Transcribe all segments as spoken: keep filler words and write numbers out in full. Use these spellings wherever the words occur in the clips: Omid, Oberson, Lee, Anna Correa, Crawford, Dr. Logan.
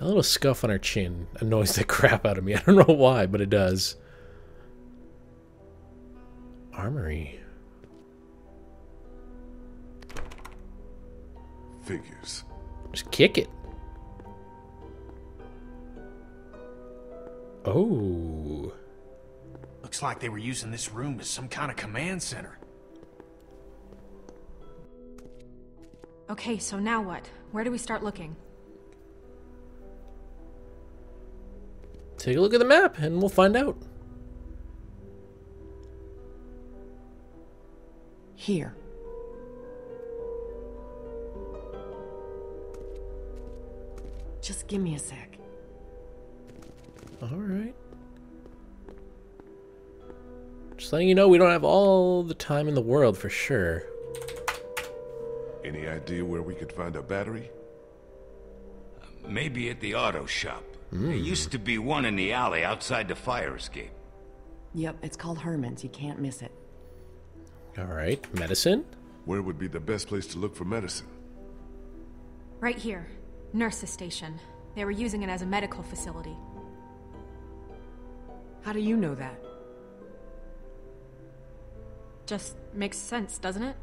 That little scuff on her chin annoys the crap out of me. I don't know why, but it does. Armory. Figures. Just kick it. Oh. Looks like they were using this room as some kind of command center. Okay, so now what? Where do we start looking? Take a look at the map and we'll find out. Here. Just give me a sec. Alright. Just letting you know we don't have all the time in the world for sure. Any idea where we could find a battery? Uh, maybe at the auto shop. Mm. There used to be one in the alley outside the fire escape. Yep, it's called Herman's. You can't miss it. Alright, medicine? Where would be the best place to look for medicine? Right here. Nurse's station. They were using it as a medical facility. How do you know that? Just makes sense, doesn't it?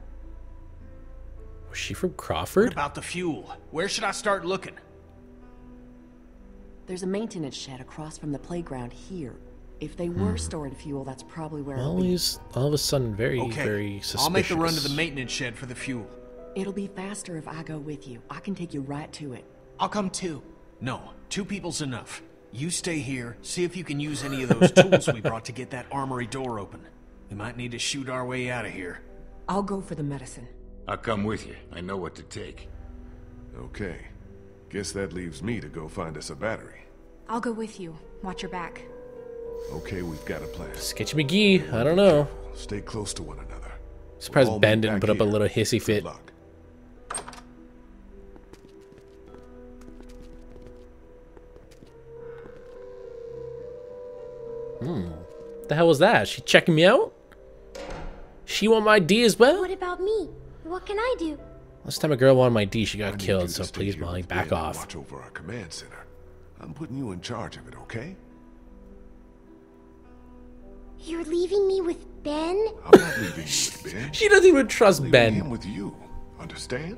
Was she from Crawford? What about the fuel? Where should I start looking? There's a maintenance shed across from the playground here. If they were hmm. storing fuel, that's probably where it'll be. All of a sudden, very, okay. very suspicious. I'll make the run to the maintenance shed for the fuel. It'll be faster if I go with you. I can take you right to it. I'll come too. No, two people's enough. You stay here, see if you can use any of those tools we brought to get that armory door open. We might need to shoot our way out of here. I'll go for the medicine. I'll come with you. I know what to take. Okay. Guess that leaves me to go find us a battery. I'll go with you. Watch your back. Okay, we've got a plan. Sketchy McGee. I don't know. Stay close to one another. Surprised Ben didn't put up a little hissy fit. Hmm. The hell was that? She checking me out? She want my D as well? What about me? What can I do? Last time a girl wanted my D, she got killed. So please, Molly, back off. Watch over our command center. I'm putting you in charge of it, okay? You're leaving me with Ben? I'm not leaving you with Ben. She doesn't even trust I'm Ben. Him with you, understand?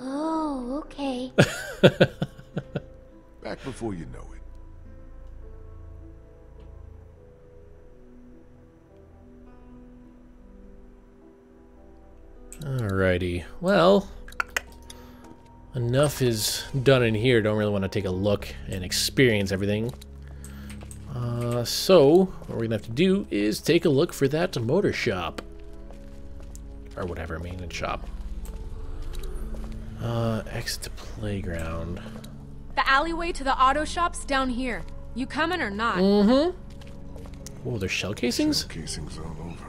Oh, okay. Back before you know it. Alrighty. Well, enough is done in here. Don't really want to take a look and experience everything. Uh, so, what we're going to have to do is take a look for that motor shop. Or whatever, maintenance shop. Uh, exit to playground. The alleyway to the auto shop's down here. You coming or not? Mm-hmm. Whoa, there's shell casings? Shell casings all over.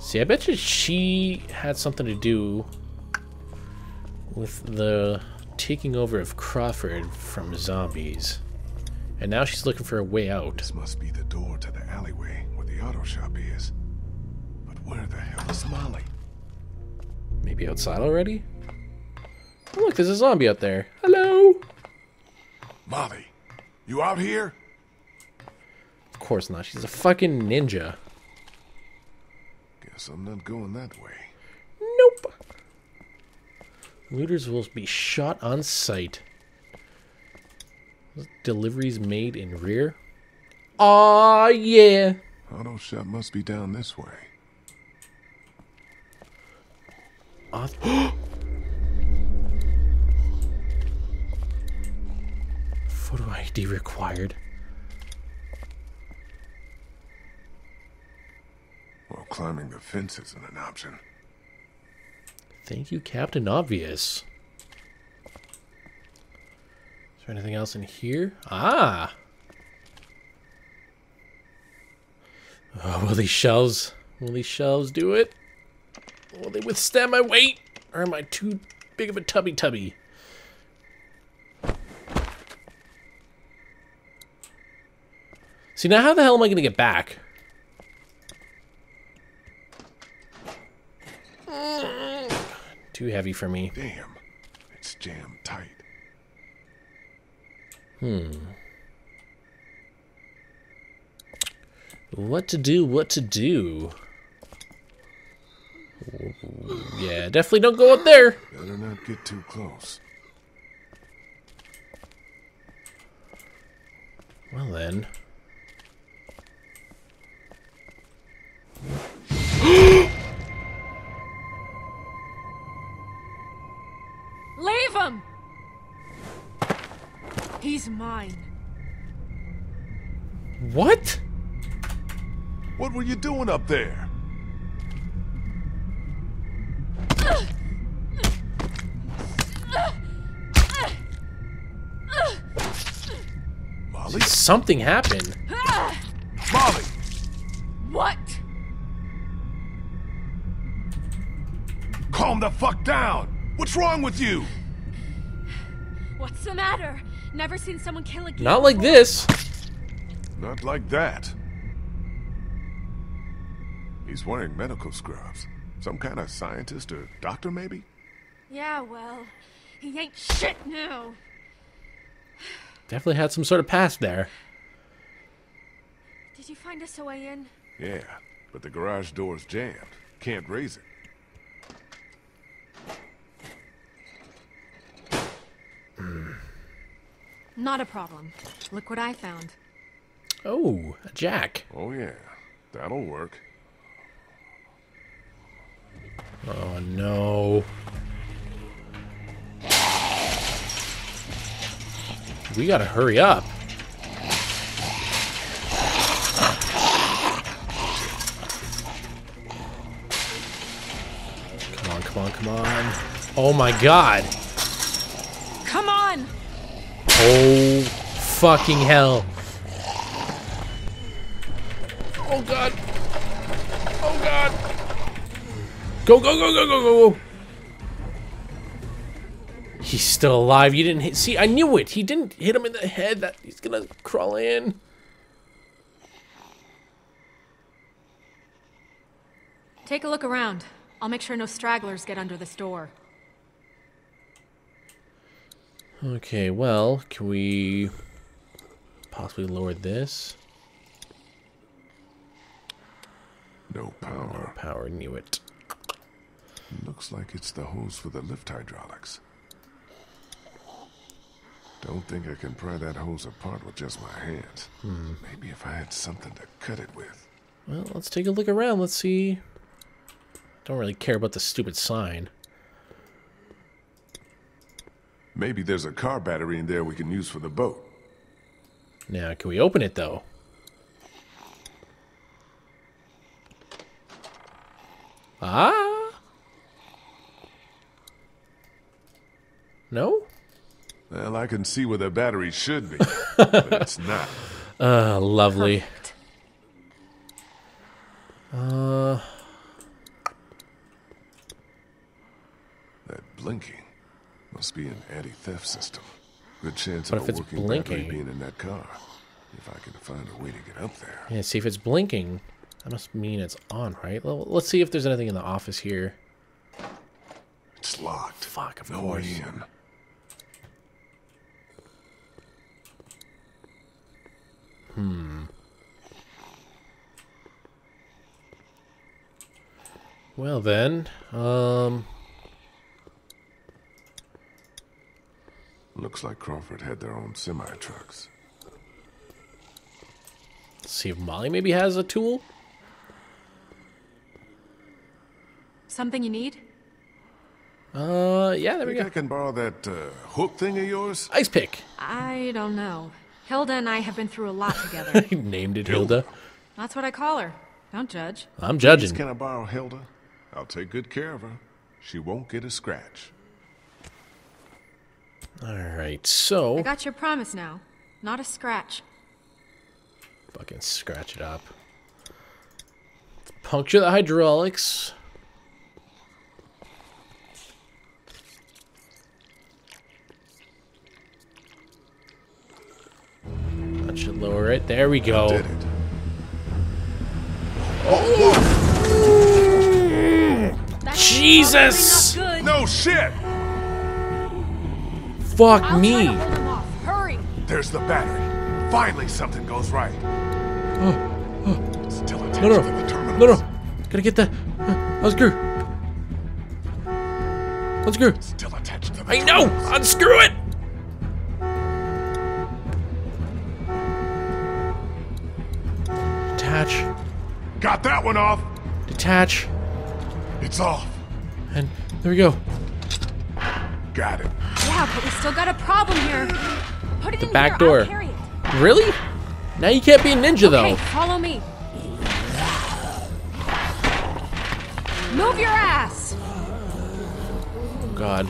See, I bet you she had something to do with the taking over of Crawford from zombies. And now she's looking for a way out. This must be the door to the alleyway where the auto shop is. But where the hell is Molly? Maybe outside already? Oh, look, there's a zombie out there. Hello! Molly, you out here? Of course not. She's a fucking ninja. So I'm not going that way. Nope. Looters will be shot on sight. Deliveries made in rear. Aw, yeah. Auto shop must be down this way. Off. Photo I D required. Well, climbing the fence isn't an option. Thank you, Captain Obvious. Is there anything else in here? Ah! Oh, will these shelves... Will these shelves do it? Will they withstand my weight? Or am I too big of a tubby tubby? See, now how the hell am I going to get back? Too heavy for me. Damn, it's jammed tight. Hmm. What to do, what to do? Yeah, definitely don't go up there. Better not get too close. Well then. Leave him! He's mine. What? What were you doing up there? Molly? Something happened. Molly! What? Calm the fuck down! What's wrong with you? What's the matter? Never seen someone kill a kid. Not like this. Not like that. He's wearing medical scrubs. Some kind of scientist or doctor, maybe? Yeah, well, he ain't shit now. Definitely had some sort of past there. Did you find us a way in? Yeah, but the garage door's jammed. Can't raise it. Not a problem. Look what I found. Oh, a jack. Oh yeah, that'll work. Oh no. We gotta hurry up. Come on, come on, come on. Oh my god. Come on. Oh, fucking hell. Oh, God. Oh, God. Go, go, go, go, go, go. He's still alive. You didn't hit. See, I knew it. He didn't hit him in the head. That he's going to crawl in. Take a look around. I'll make sure no stragglers get under this door. Okay, well, can we possibly lower this? No power. No power, knew it. Looks like it's the hose for the lift hydraulics. Don't think I can pry that hose apart with just my hands. Hmm. Maybe if I had something to cut it with. Well, let's take a look around. Let's see. Don't really care about the stupid sign. Maybe there's a car battery in there we can use for the boat. Now, can we open it, though? Ah? No? Well, I can see where the battery should be, but it's not. Ah, uh, lovely. Uh... That blinking. Must be an anti-theft system. Good chance of a working battery being in that car. If I can find a way to get up there. Yeah, see if it's blinking. That must mean it's on, right? Well, let's see if there's anything in the office here. It's locked. Fuck, of course. No way in. Hmm. Well then, um... looks like Crawford had their own semi-trucks. Let's see if Molly maybe has a tool? Something you need? Uh, yeah, there we go. I can borrow that uh, hook thing of yours? Ice pick. I don't know. Hilda and I have been through a lot together. You named it Hilda. That's what I call her. Don't judge. I'm judging. Can I borrow Hilda? I'll take good care of her. She won't get a scratch. Alright, so... I got your promise now. Not a scratch. Fucking scratch it up. Let's puncture the hydraulics. That should lower it. There we go. I did it. Oh! Ooh. Jesus! No shit! Fuck I'll me! Try to hold him off. Hurry. There's the battery. Finally something goes right. Oh, oh. Still attached no, no. to the terminals. No, no. Gotta get that. Uh, unscrew. Unscrew. Still attached to the I terminals. know! Unscrew it! Detach. Got that one off. Detach. It's off. And there we go. Got it. Yeah, but we still got a problem here. Put it the in back here, door. I'll carry it. Really? Now you can't be a ninja okay, though. Follow me. Move your ass. Oh God.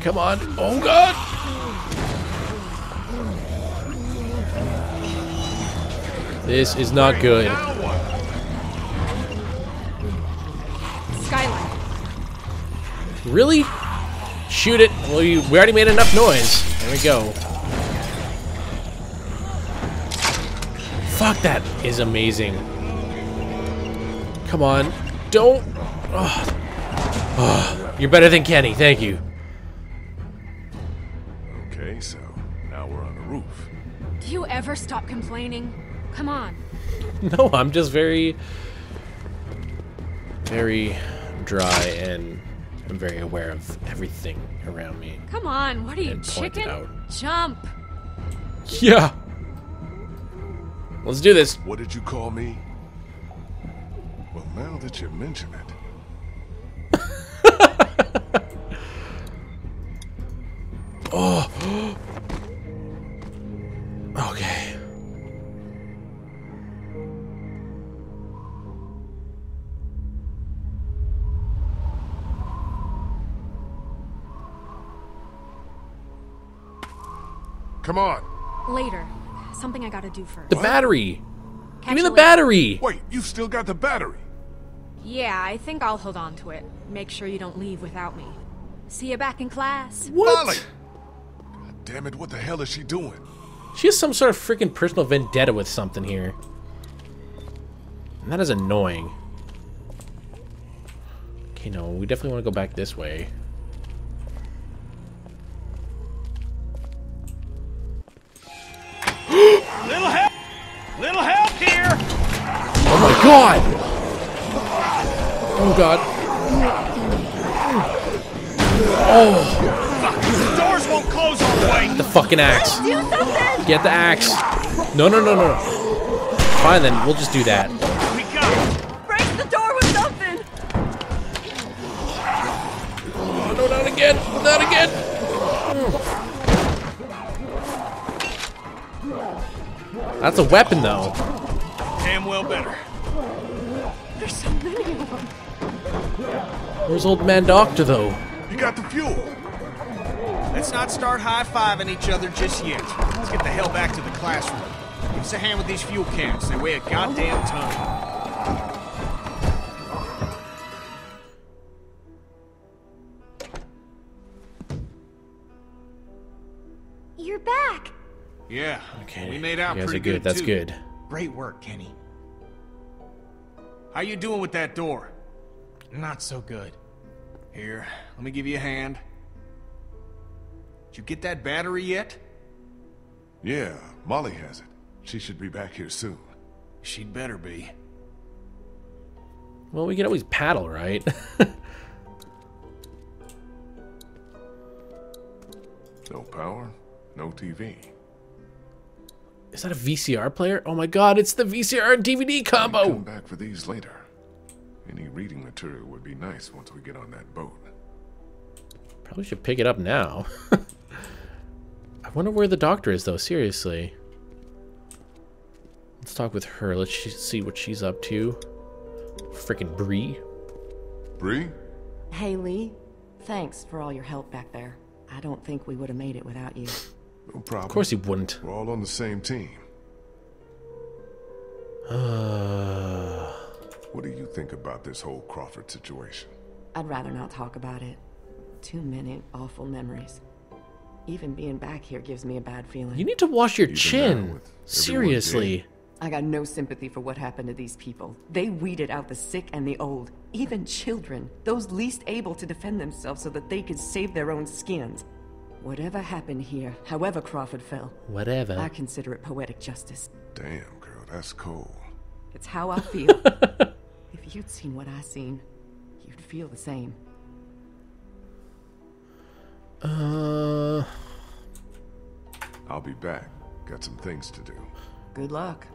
Come on. Oh God. This is not good. Skyline. Really? Shoot it. Well, you, we already made enough noise. There we go. Fuck, that is amazing. Come on. Don't. Oh. Oh. You're better than Kenny. Thank you. Okay, so now we're on the roof. Do you ever stop complaining? Come on. No, I'm just very, very dry, and I'm very aware of everything around me. Come on, what are you, chicken? Jump. Yeah. Let's do this. What did you call me? Well, now that you mention it. Oh. Okay. Come on. Later. Something I gotta do first. The what? battery. Catch Give me the later. battery. Wait, you've still got the battery. Yeah, I think I'll hold on to it. Make sure you don't leave without me. See you back in class. What? Molly. God damn it, what the hell is she doing? She has some sort of freaking personal vendetta with something here. And that is annoying. Okay, no, we definitely want to go back this way. Little help! Little help here! Oh my God! Oh God! Oh! Fuck! The doors won't close all the way. The fucking axe! Get the axe! No, no, no, no! Fine then, we'll just do that. We got it. Break the door with something! Oh no! Not again! Not again! Mm. That's a weapon, though. Damn well better. There's so many of them. Where's old man Doctor, though? You got the fuel. Let's not start high-fiving each other just yet. Let's get the hell back to the classroom. Give us a hand with these fuel cans. They weigh a goddamn ton. You're back. Yeah. Okay. We made out pretty good. That's good. Great work, Kenny. How you doing with that door? Not so good. Here, let me give you a hand. Did you get that battery yet? Yeah, Molly has it. She should be back here soon. She'd better be. Well, we can always paddle, right? No power, no T V. Is that a V C R player? Oh my God, it's the V C R and D V D combo! I'll come back for these later. Any reading material would be nice once we get on that boat. Probably should pick it up now. I wonder where the doctor is though, seriously. Let's talk with her. Let's see what she's up to. Freaking Bree. Bree? Hey Lee, thanks for all your help back there. I don't think we would have made it without you. No problem. Of course he wouldn't. We're all on the same team. Uh... What do you think about this whole Crawford situation? I'd rather not talk about it. Too many awful memories. Even being back here gives me a bad feeling. You need to wash your Even chin. Seriously. Did. I got no sympathy for what happened to these people. They weeded out the sick and the old. Even children, those least able to defend themselves so that they could save their own skins. Whatever happened here, however Crawford fell. Whatever. I consider it poetic justice. Damn, girl, that's cool. It's how I feel. If you'd seen what I seen, you'd feel the same. Uh... I'll be back. Got some things to do. Good luck.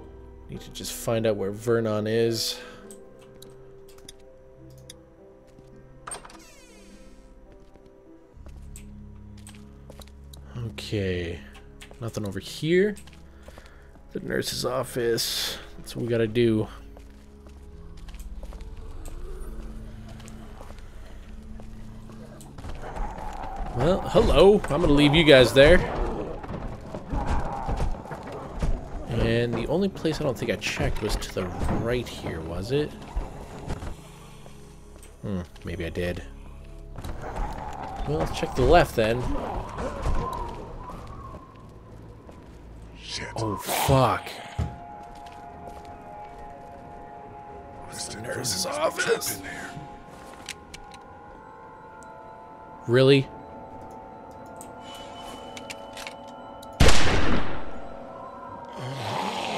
Need to just find out where Vernon is. Okay. Nothing over here. The nurse's office. That's what we gotta do. Well, hello. I'm gonna leave you guys there. And the only place I don't think I checked was to the right here, was it? Hmm, maybe I did. Well, let's check the left then. Shit. Oh, fuck. What's the nurse's office? Really?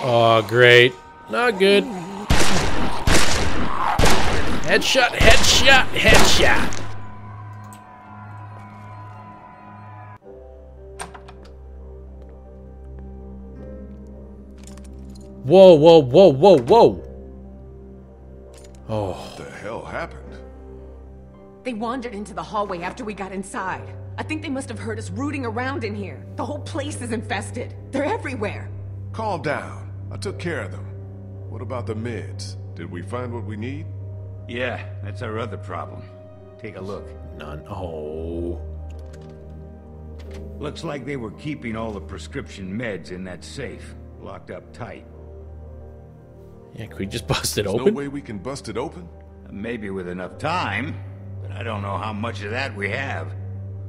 Oh, great. Not good. Headshot, headshot, headshot. Whoa, whoa, whoa, whoa, whoa. Oh. What the hell happened? They wandered into the hallway after we got inside. I think they must have heard us rooting around in here. The whole place is infested. They're everywhere. Calm down. I took care of them. What about the meds? Did we find what we need? Yeah, that's our other problem. Take a look. None. Oh. Looks like they were keeping all the prescription meds in that safe, locked up tight. Yeah, could we just bust it There's open? There's no way we can bust it open? Maybe with enough time, but I don't know how much of that we have.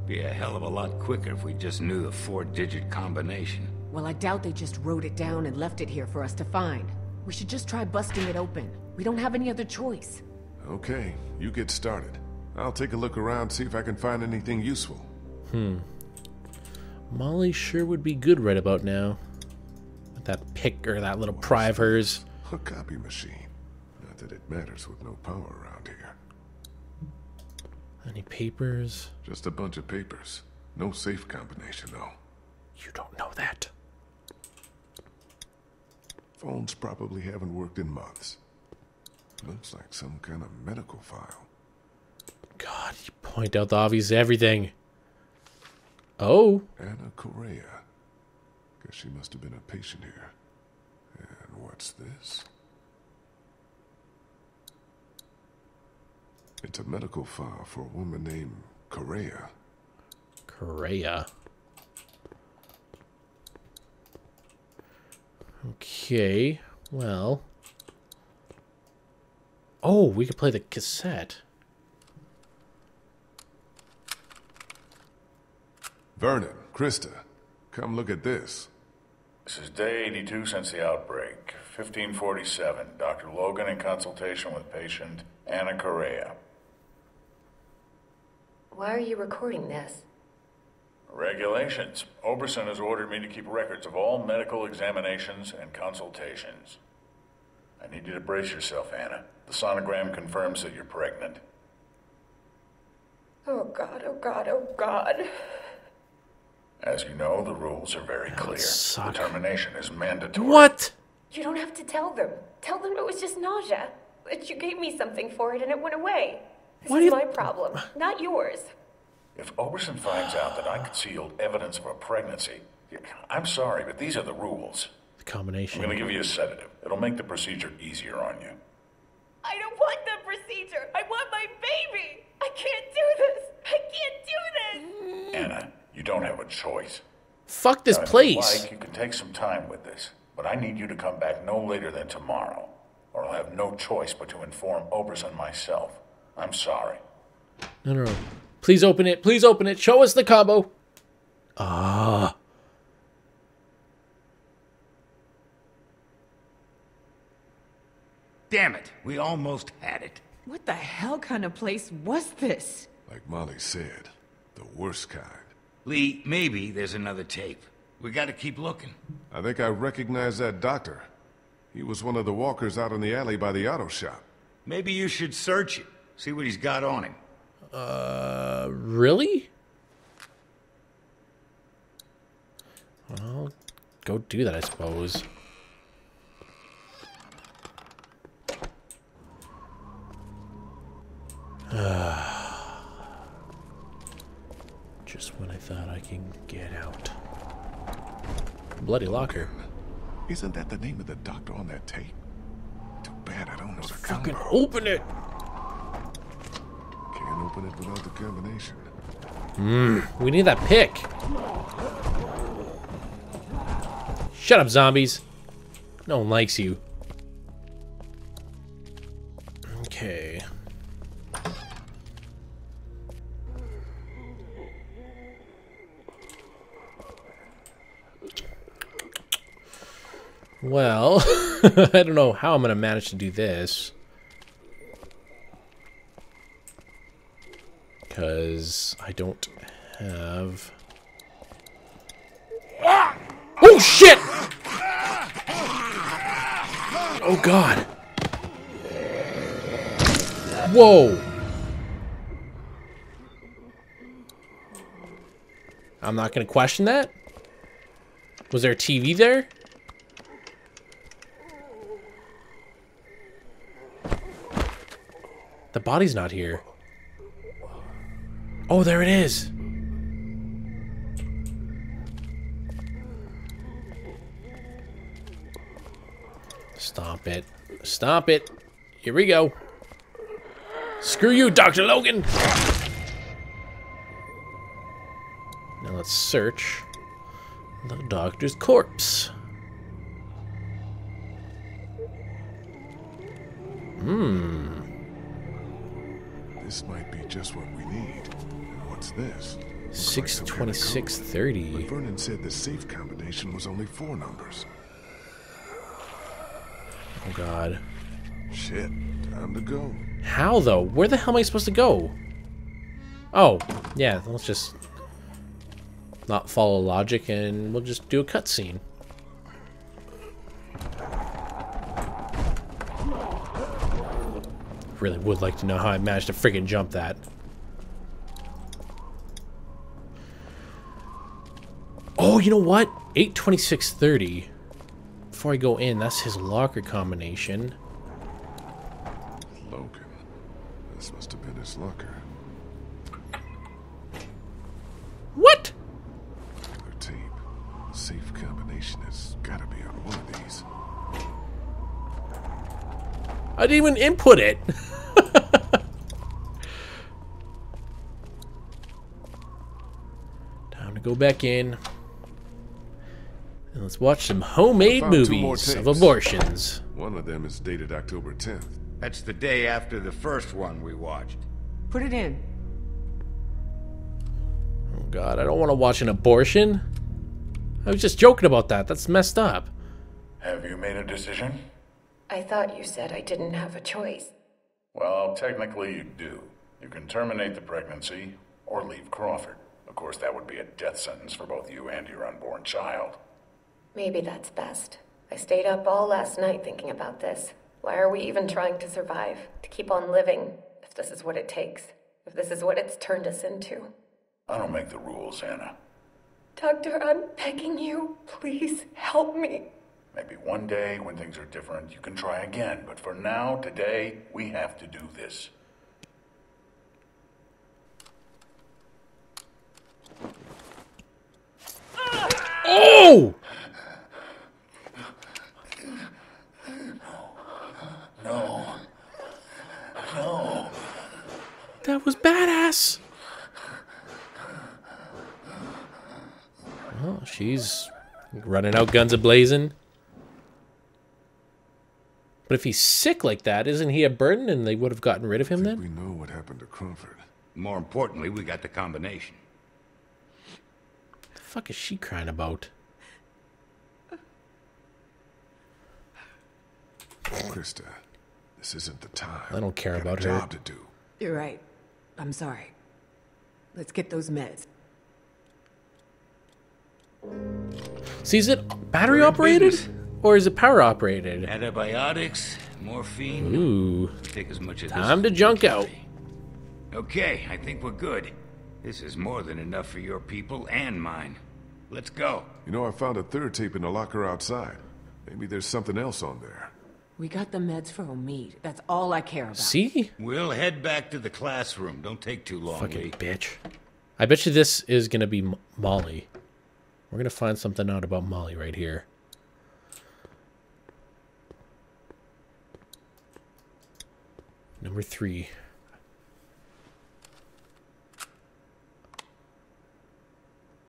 Be a hell of a lot quicker if we just knew the four-digit combination. Well, I doubt they just wrote it down and left it here for us to find. We should just try busting it open. We don't have any other choice. Okay, you get started. I'll take a look around, see if I can find anything useful. Hmm. Molly sure would be good right about now. With that pick or that little pry of hers. A copy machine. Not that it matters with no power around here. Any papers? Just a bunch of papers. No safe combination, though. You don't know that. Phones probably haven't worked in months. Looks like some kind of medical file. God, you point out the obvious everything. Oh. Anna Correa. Guess she must have been a patient here. And what's this? It's a medical file for a woman named Correa. Correa. Okay, well. Oh, we could play the cassette. Vernon, Krista, come look at this. This is day eighty-two since the outbreak, fifteen forty-seven. Doctor Logan in consultation with patient Anna Correa. Why are you recording this? Regulations. Oberson has ordered me to keep records of all medical examinations and consultations. I need you to brace yourself, Anna. The sonogram confirms that you're pregnant. Oh God, oh God, oh God. As you know, the rules are very clear. Determination is mandatory. What? You don't have to tell them. Tell them it was just nausea. That you gave me something for it and it went away. This what is you... my problem, not yours. If Oberson finds out that I concealed evidence of a pregnancy, I'm sorry, but these are the rules. The combination. I'm going to give you a sedative. It'll make the procedure easier on you. I don't want the procedure. I want my baby. I can't do this. I can't do this. Anna, you don't have a choice. Fuck this place. Like, you can take some time with this, but I need you to come back no later than tomorrow, or I'll have no choice but to inform Oberson myself. I'm sorry. No, no, no. Please open it. Please open it. Show us the combo. Ah. Damn it. We almost had it. What the hell kind of place was this? Like Molly said, the worst kind. Lee, maybe there's another tape. We gotta keep looking. I think I recognize that doctor. He was one of the walkers out in the alley by the auto shop. Maybe you should search it. See what he's got on him. Uh, really? Well, go do that, I suppose. Just when I thought I can get out. Bloody locker. Isn't that the name of the doctor on that tape? Too bad I don't know the combo. Fucking open it! Can't open it without the combination. Mm, we need that pick. Shut up, zombies. No one likes you. Okay. Well, I don't know how I'm going to manage to do this. Because I don't have... Oh, shit! Oh, God. Whoa. I'm not going to question that. Was there a T V there? The body's not here. Oh, there it is. Stop it. Stop it. Here we go. Screw you, Doctor Logan. Now let's search the doctor's corpse. Hmm. This might be just what we need. What's this? six twenty-six thirty. But Vernon said the safe combination was only four numbers. Oh God. Shit. Time to go. How though? Where the hell am I supposed to go? Oh, yeah. Let's just not follow logic, and we'll just do a cutscene. Really would like to know how I managed to freaking jump that. Oh, you know what? eight twenty-six thirty. Before I go in, that's his locker combination. Logan. This must have been his locker. What? Another tape. The safe combination has got to be on one of these. I didn't even input it. Time to go back in. And let's watch some homemade movies of abortions. One of them is dated October tenth. That's the day after the first one we watched. Put it in. Oh God, I don't want to watch an abortion. I was just joking about that. That's messed up. Have you made a decision? I thought you said I didn't have a choice. Well, technically you do. You can terminate the pregnancy or leave Crawford. Of course, that would be a death sentence for both you and your unborn child. Maybe that's best. I stayed up all last night thinking about this. Why are we even trying to survive, to keep on living, if this is what it takes, if this is what it's turned us into? I don't make the rules, Anna. Doctor, I'm begging you, please help me. Maybe one day, when things are different, you can try again. But for now, today, we have to do this. Oh! No. No. That was badass. Well, she's running out guns a-blazing. But if he's sick like that, isn't he a burden, and they would have gotten rid of him then? We know what happened to Crawford. More importantly, we got the combination. What the fuck is she crying about? Krista, This isn't the time. I don't care about her. Got a job to do. You're right. I'm sorry. Let's get those meds. See, is it battery operated? Or is it power operated? Antibiotics, morphine. Ooh. Take as much as time to junk out. Okay, I think we're good. This is more than enough for your people and mine. Let's go. You know, I found a third tape in the locker outside. Maybe there's something else on there. We got the meds for Omid. That's all I care about. See? We'll head back to the classroom. Don't take too long. Fucking Lee. Bitch. I bet you this is going to be M Molly. We're going to find something out about Molly right here. Number three.